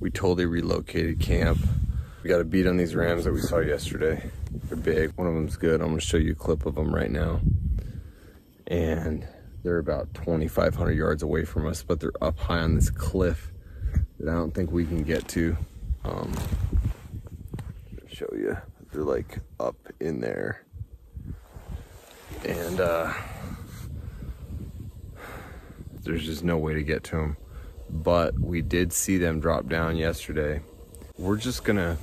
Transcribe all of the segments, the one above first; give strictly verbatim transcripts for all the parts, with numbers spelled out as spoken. We totally relocated camp. We got a beat on these rams that we saw yesterday. They're big. One of them's good. I'm gonna show you a clip of them right now. And they're about twenty-five hundred yards away from us, but they're up high on this cliff that I don't think we can get to. Um, show you, they're like up in there. And uh, there's just no way to get to them. But we did see them drop down yesterday. We're just gonna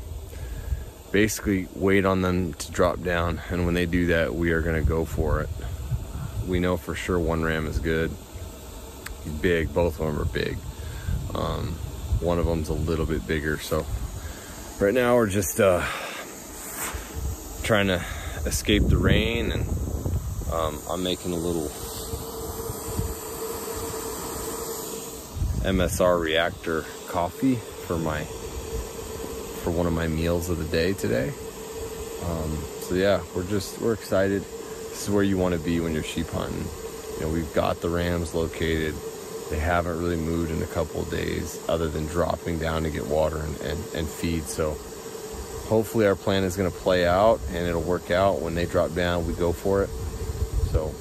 basically wait on them to drop down, and when they do that, we are gonna go for it. We know for sure one ram is good. He's big, both of them are big. Um, one of them's a little bit bigger, so right now we're just uh, trying to escape the rain, and um, I'm making a little M S R reactor coffee for my for one of my meals of the day today. Um, so yeah, we're just we're excited. This is where you want to be when you're sheep hunting. You know, we've got the rams located. They haven't really moved in a couple of days other than dropping down to get water and, and, and feed. So hopefully our plan is going to play out and it'll work out. When they drop down, we go for it. So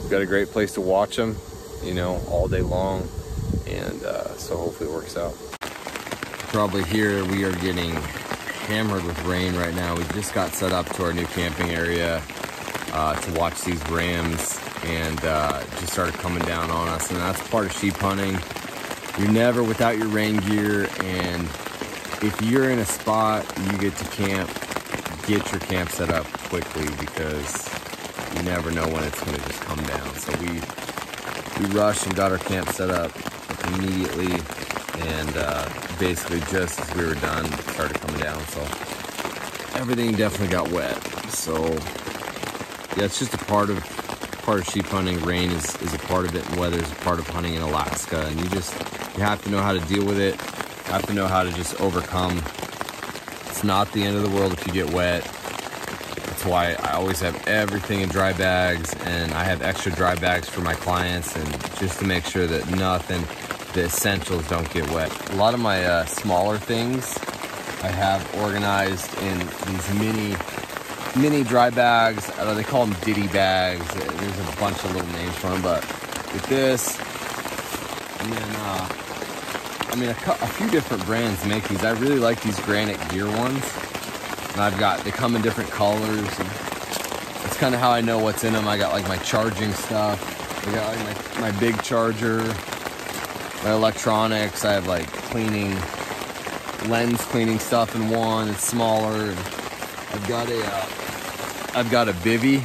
we've got a great place to watch them, you know, all day long. And uh, so hopefully it works out. Probably here we are getting hammered with rain right now. We just got set up to our new camping area uh, to watch these rams, and uh, just started coming down on us, and that's part of sheep hunting. You're never without your rain gear, and if you're in a spot you get to camp, get your camp set up quickly, because you never know when it's gonna just come down. So we we rushed and got our camp set up immediately, and uh, basically just as we were done, it started coming down, so everything definitely got wet. So yeah, it's just a part of part of sheep hunting. Rain is, is a part of it, and weather is a part of hunting in Alaska, and you just you have to know how to deal with it. You have to know how to just overcome. It's not the end of the world if you get wet. That's why I always have everything in dry bags, and I have extra dry bags for my clients, and just to make sure that nothing, the essentials don't get wet. A lot of my uh, smaller things I have organized in these mini mini dry bags. I don't know, they call them Diddy bags. There's a bunch of little names for them, but with this, and then, uh, I mean, a, a few different brands make these. I really like these Granite Gear ones, and I've got, they come in different colors, and that's kind of how I know what's in them. I got like my charging stuff, I got like my, my big charger, my electronics, I have like cleaning, lens cleaning stuff in one, it's smaller, and I've got a, uh, I've got a bivy,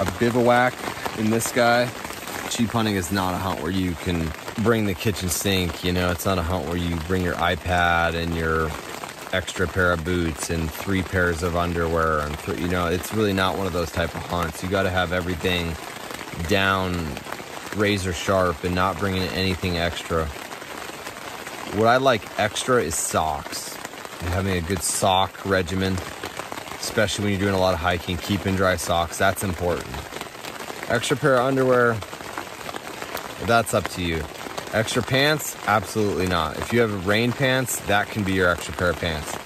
a bivouac in this guy. Sheep hunting is not a hunt where you can bring the kitchen sink, you know, it's not a hunt where you bring your iPad and your extra pair of boots and three pairs of underwear, and th you know, it's really not one of those type of hunts. You got to have everything down razor sharp and not bringing anything extra. What I like extra is socks. And having a good sock regimen, especially when you're doing a lot of hiking, keeping dry socks, that's important. Extra pair of underwear, that's up to you. Extra pants, absolutely not. If you have rain pants, that can be your extra pair of pants.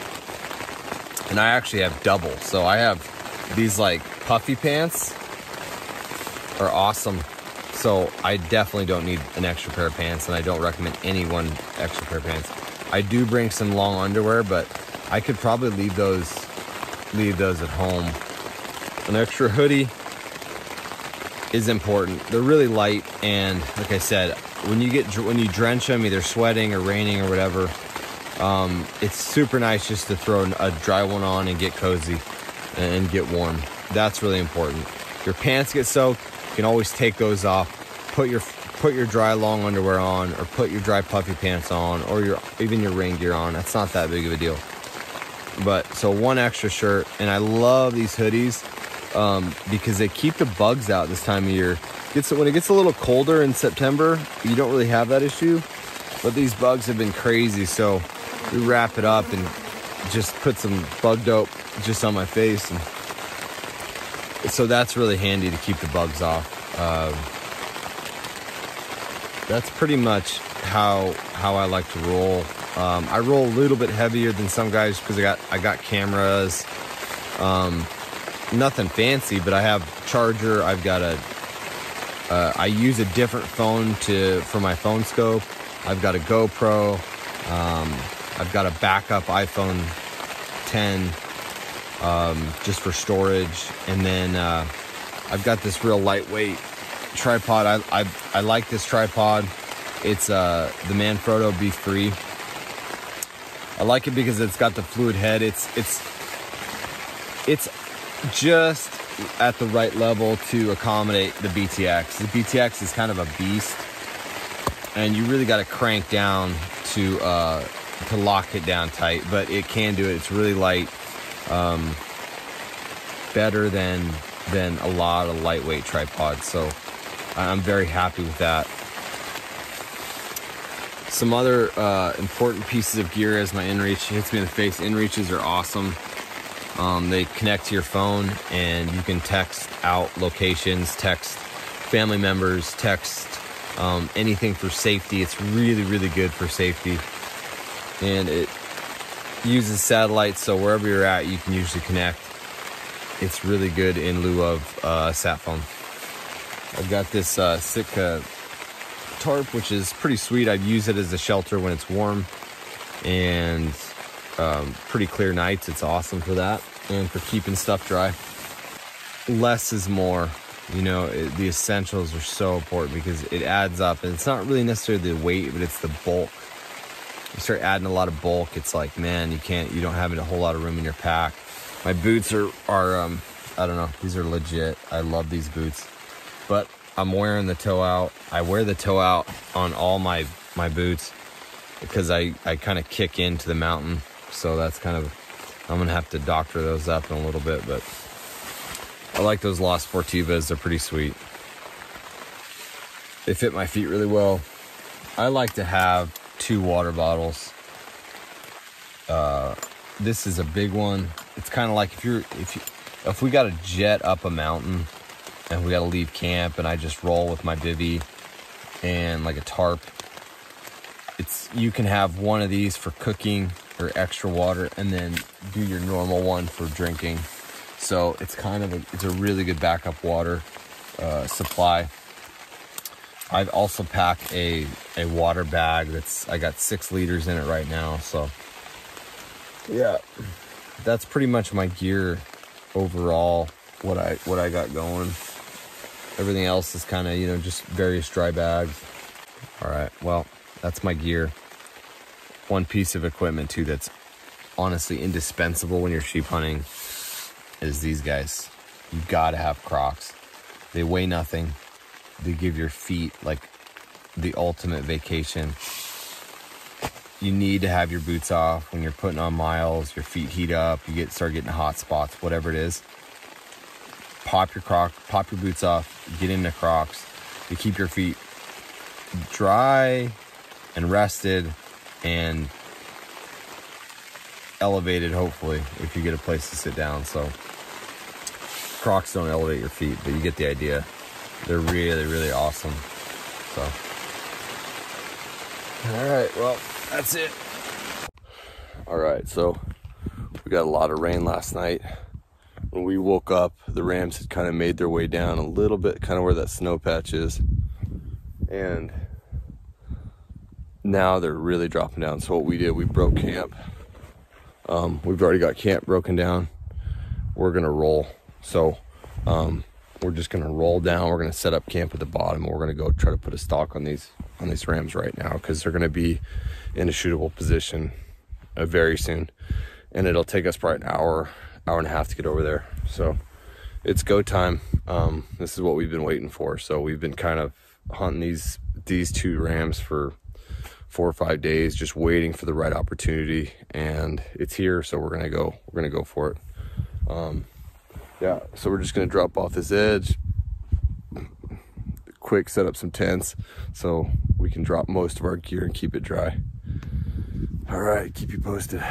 And I actually have double, so I have these like puffy pants are awesome. So I definitely don't need an extra pair of pants, and I don't recommend anyone extra pair of pants. I do bring some long underwear, but I could probably leave those leave those at home. An extra hoodie is important. They're really light, and like I said, when you get when you drench them, either sweating or raining or whatever, um, it's super nice just to throw a dry one on and get cozy and get warm. That's really important. Your pants get soaked, you can always take those off. Put your put your dry long underwear on, or put your dry puffy pants on, or your even your rain gear on. That's not that big of a deal. But so one extra shirt, and I love these hoodies um, because they keep the bugs out this time of year. Gets, when it gets a little colder in September, you don't really have that issue, but these bugs have been crazy. So we wrap it up and just put some bug dope just on my face. And so that's really handy to keep the bugs off. Uh, That's pretty much how how I like to roll. Um, I roll a little bit heavier than some guys because I got I got cameras. Um, nothing fancy, but I have charger. I've got a. Uh, I use a different phone to for my phone scope. I've got a GoPro. Um, I've got a backup iPhone ten um, just for storage, and then uh, I've got this real lightweight tripod. I I, I like this tripod. It's uh, the Manfrotto B three. I like it because it's got the fluid head. It's it's it's just at the right level to accommodate the B T X. The B T X is kind of a beast, and you really got to crank down to uh, to lock it down tight. But it can do it. It's really light, um, better than than a lot of lightweight tripods. So I'm very happy with that. Some other uh, important pieces of gear is my inReach. It hits me in the face. inReaches are awesome. Um, they connect to your phone, and you can text out locations, text family members, text um, anything for safety. It's really, really good for safety. And it uses satellites, so wherever you're at, you can usually connect. It's really good in lieu of a uh, sat phone. I've got this uh, Sitka tarp, which is pretty sweet. I've used it as a shelter when it's warm and um, pretty clear nights. It's awesome for that and for keeping stuff dry. Less is more, you know. It, the essentials are so important because it adds up, and it's not really necessarily the weight, but it's the bulk. You start adding a lot of bulk, it's like, man, you can't, you don't have a whole lot of room in your pack. My boots are, are um, I don't know, these are legit. I love these boots, but I'm wearing the toe out. I wear the toe out on all my, my boots because I, I kind of kick into the mountain. So that's kind of, I'm going to have to doctor those up in a little bit, but I like those La Sportivas. They're pretty sweet. They fit my feet really well. I like to have two water bottles. Uh, this is a big one. It's kind of like if you're, if you, if we got to jet up a mountain, and we got to leave camp, and I just roll with my bivy and like a tarp. It's, you can have one of these for cooking or extra water, and then do your normal one for drinking. So it's kind of a, it's a really good backup water uh, supply. I've also packed a a water bag that's, I got six liters in it right now. So yeah, that's pretty much my gear overall. What I what I got going. Everything else is kind of, you know, just various dry bags. All right, well, that's my gear. One piece of equipment, too, that's honestly indispensable when you're sheep hunting is these guys. You gotta have Crocs. They weigh nothing. They give your feet, like, the ultimate vacation. You need to have your boots off when you're putting on miles, your feet heat up, you get start getting hot spots, whatever it is. Pop your croc, pop your boots off, get into Crocs to keep your feet dry and rested and elevated, hopefully, if you get a place to sit down. So Crocs don't elevate your feet, but you get the idea. They're really, really awesome. So, all right, well, that's it. All right, so we got a lot of rain last night. When we woke up, the rams had kind of made their way down a little bit, kind of where that snow patch is. And now they're really dropping down. So what we did, we broke camp. Um, we've already got camp broken down. We're going to roll. So um, we're just going to roll down. We're going to set up camp at the bottom. We're going to go try to put a stalk on these, on these rams right now because they're going to be in a shootable position uh, very soon. And it'll take us probably an hour. hour and a half to get over there. So it's go time. Um, this is what we've been waiting for. So we've been kind of hunting these, these two rams for four or five days, just waiting for the right opportunity, and it's here. So we're going to go, we're going to go for it. Um, yeah. So we're just going to drop off this edge, quick, set up some tents so we can drop most of our gear and keep it dry. All right. Keep you posted.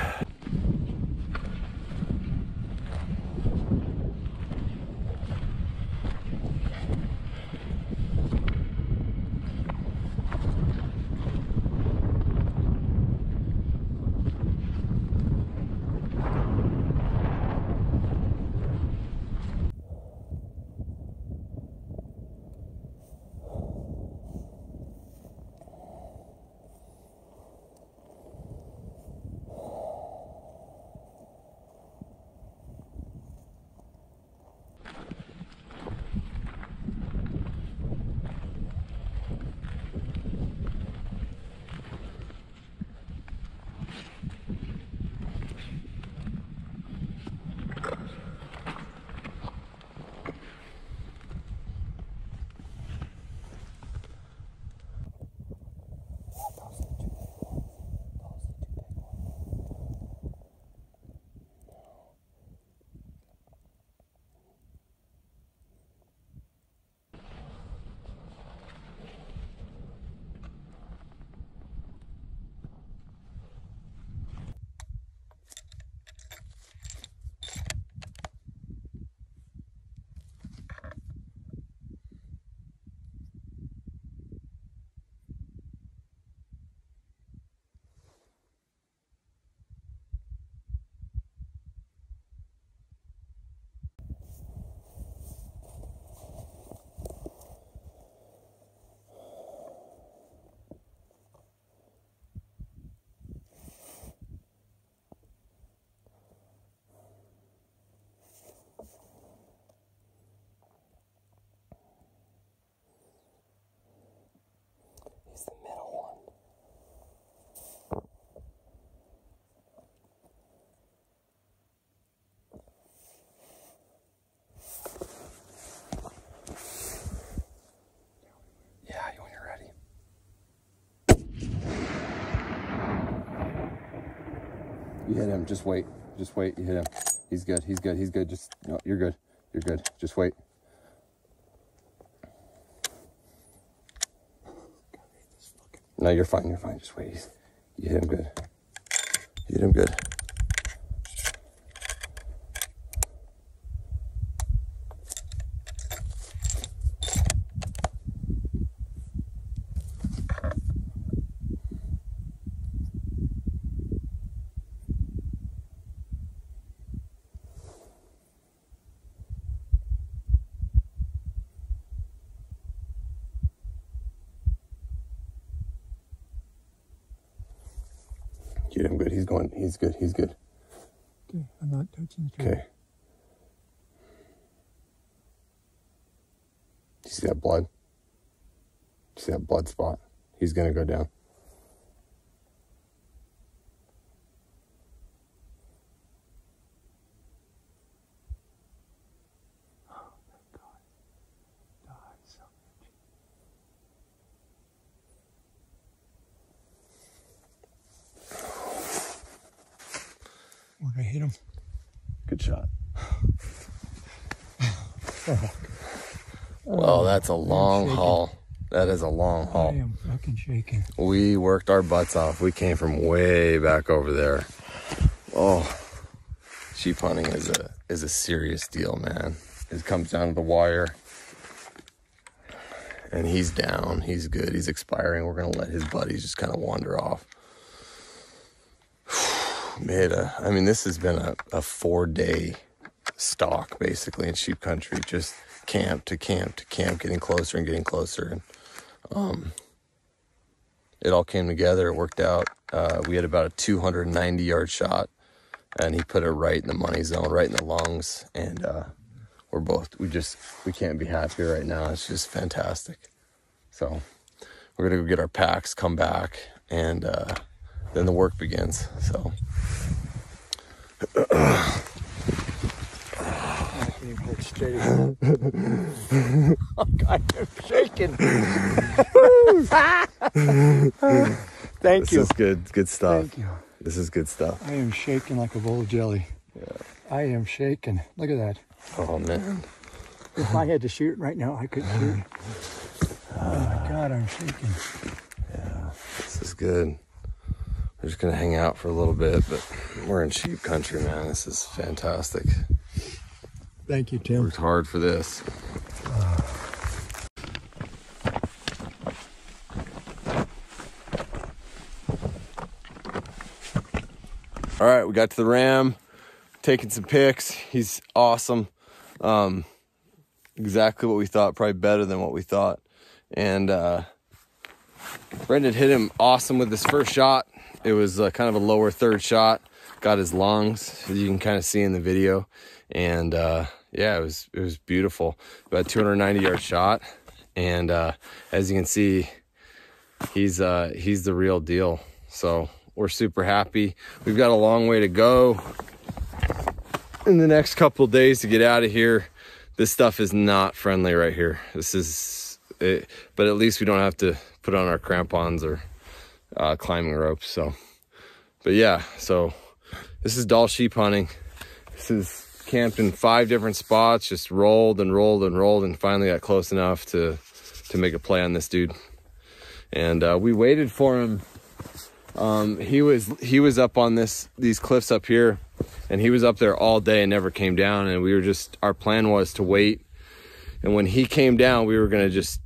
You hit him. Just wait. Just wait. You hit him. He's good. He's good. He's good. Just, no, you're good. You're good. Just wait. No, you're fine. You're fine. Just wait. You hit him good. You hit him good. Get him good. He's going. He's good. He's good. Okay, I'm not touching the tree. Okay. You see that blood? You see that blood spot? He's gonna go down. Oh my God! Die so much. We're gonna hit him. Good shot. Oh. Well, that's a long haul. That is a long haul. I am fucking shaking. We worked our butts off. We came from way back over there. Oh, sheep hunting is a is a serious deal, man. It comes down to the wire. And he's down. He's good. He's expiring. We're gonna let his buddies just kind of wander off. Made a, I mean, this has been a, a four-day stalk, basically, in sheep country. Just camp to camp to camp, getting closer and getting closer. And um, it all came together. It worked out. Uh, we had about a two hundred ninety yard shot, and he put it right in the money zone, right in the lungs. And uh, we're both, we just, we can't be happier right now. It's just fantastic. So we're going to go get our packs, come back, and... Uh, then the work begins, so. I can't hold straight again. I'm shaking. Thank this you. This is good, good stuff. Thank you. This is good stuff. I am shaking like a bowl of jelly. Yeah. I am shaking. Look at that. Oh, man. If I had to shoot right now, I could shoot. Oh, my God, I'm shaking. Yeah, this is good. We're just gonna hang out for a little bit, but we're in sheep country, man. This is fantastic. Thank you, Tim. Worked hard for this. Uh. All right, we got to the ram, taking some pics. He's awesome. Um, exactly what we thought, probably better than what we thought. And uh, Brendan hit him awesome with his first shot. It was uh, kind of a lower third shot, got his lungs, as you can kind of see in the video. And uh, yeah, it was, it was beautiful. About two hundred ninety yard shot. And uh, as you can see, he's, uh, he's the real deal. So we're super happy. We've got a long way to go in the next couple of days to get out of here. This stuff is not friendly right here. This is it, but at least we don't have to put on our crampons or Uh, climbing ropes. So, but yeah, so this is Dall sheep hunting. This is camped in five different spots, just rolled and rolled and rolled, and finally got close enough to to make a play on this dude. And uh, we waited for him. Um, he was he was up on this these cliffs up here, and he was up there all day and never came down. And we were just, our plan was to wait, and when he came down, we were gonna just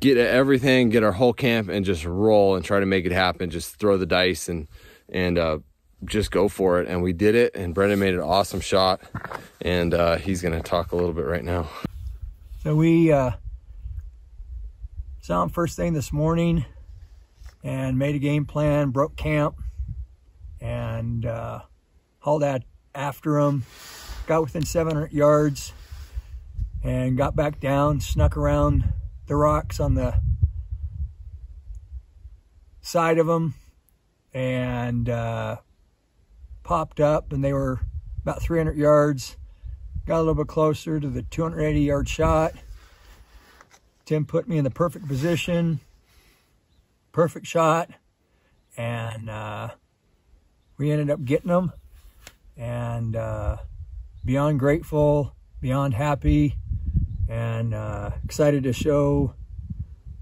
get everything, get our whole camp, and just roll and try to make it happen. Just throw the dice and and uh, just go for it. And we did it, and Brendan made an awesome shot. And uh, he's going to talk a little bit right now. So we uh, saw him first thing this morning and made a game plan, broke camp, and uh, hauled out after him. Got within seven hundred yards and got back down, snuck around the rocks on the side of them, and uh, popped up, and they were about three hundred yards. Got a little bit closer to the two hundred eighty yard shot. Tim put me in the perfect position, perfect shot, and uh, we ended up getting them, and uh, beyond grateful, beyond happy, and uh, excited to show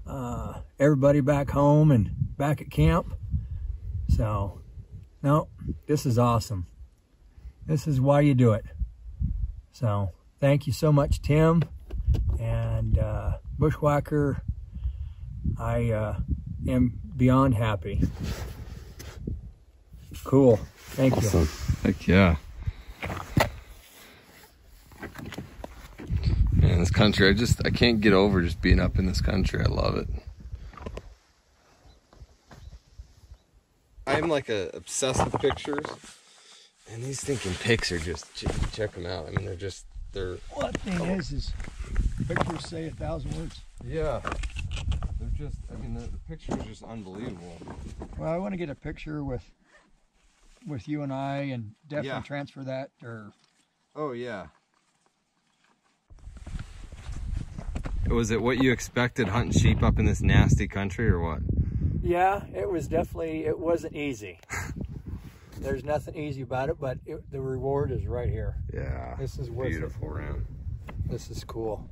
uh, everybody back home and back at camp. So, no, this is awesome. This is why you do it. So, thank you so much, Tim and uh, Bushwhacker. I uh, am beyond happy. Cool. Thank awesome. you. Heck yeah. Man, this country, I just, I can't get over just being up in this country. I love it. I'm like a, obsessed with pictures. And these stinking pics are just, check them out. I mean, they're just, they're... Well, the thing is, is pictures say a thousand words. Yeah. They're just, I mean, the, the picture is just unbelievable. Well, I want to get a picture with with you and I, and definitely yeah. transfer that, or... Oh, yeah. Was it what you expected, hunting sheep up in this nasty country, or what? Yeah, it was definitely, it wasn't easy. There's nothing easy about it, but it, the reward is right here. Yeah, this is beautiful round. This is cool.